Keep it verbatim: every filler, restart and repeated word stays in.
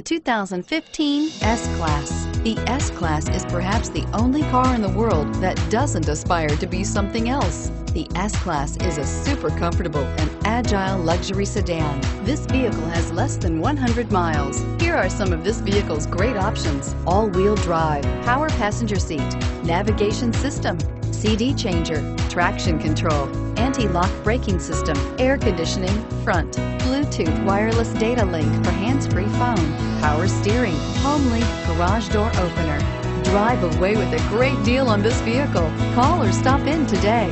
The two thousand fifteen S-Class. The S-Class is perhaps the only car in the world that doesn't aspire to be something else. The S-Class is a super comfortable and agile luxury sedan. This vehicle has less than one hundred miles. Here are some of this vehicle's great options: all-wheel drive, power passenger seat, navigation system, C D changer, traction control, anti-lock braking system, air conditioning, front, Bluetooth wireless data link for hands-free phone, power steering, home link garage door opener. Drive away with a great deal on this vehicle. Call or stop in today.